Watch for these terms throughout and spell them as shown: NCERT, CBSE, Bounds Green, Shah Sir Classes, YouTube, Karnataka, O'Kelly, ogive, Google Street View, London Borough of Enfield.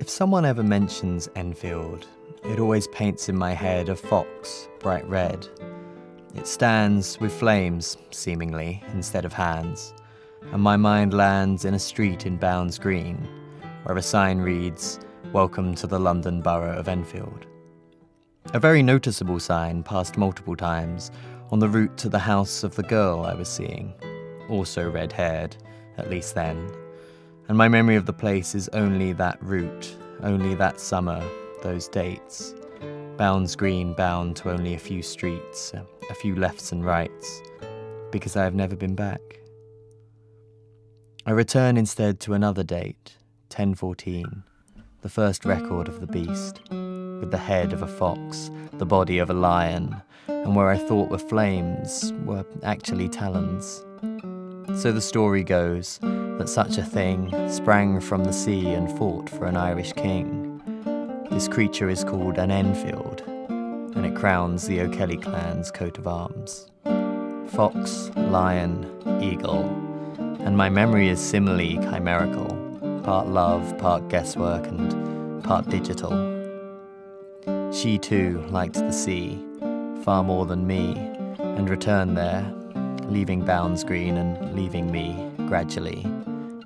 If someone ever mentions Enfield, it always paints in my head a fox, bright red. It stands with flames, seemingly, instead of hands, and my mind lands in a street in Bounds Green, where a sign reads, "Welcome to the London Borough of Enfield." A very noticeable sign passed multiple times on the route to the house of the girl I was seeing, also red-haired, at least then, and my memory of the place is only that route, only that summer, those dates. Bounds Green bound to only a few streets, a few lefts and rights, because I have never been back. I return instead to another date, 1014, the first record of the beast, with the head of a fox, the body of a lion, and where I thought were flames were actually talons. So the story goes that such a thing sprang from the sea and fought for an Irish king. This creature is called an Enfield, and it crowns the O'Kelly clan's coat of arms. Fox, lion, eagle, and my memory is similarly chimerical, part love, part guesswork, and part digital. She too liked the sea, far more than me, and returned there, leaving Bounds Green and leaving me gradually,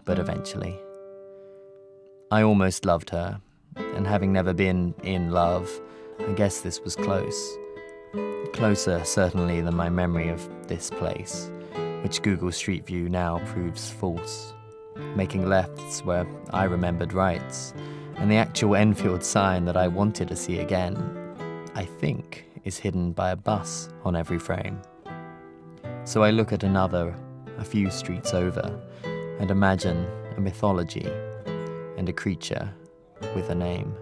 but eventually. I almost loved her. And having never been in love, I guess this was close. Closer, certainly, than my memory of this place, which Google Street View now proves false, making lefts where I remembered rights, and the actual Enfield sign that I wanted to see again, I think, is hidden by a bus on every frame. So I look at another, a few streets over, and imagine a mythology and a creature with a name.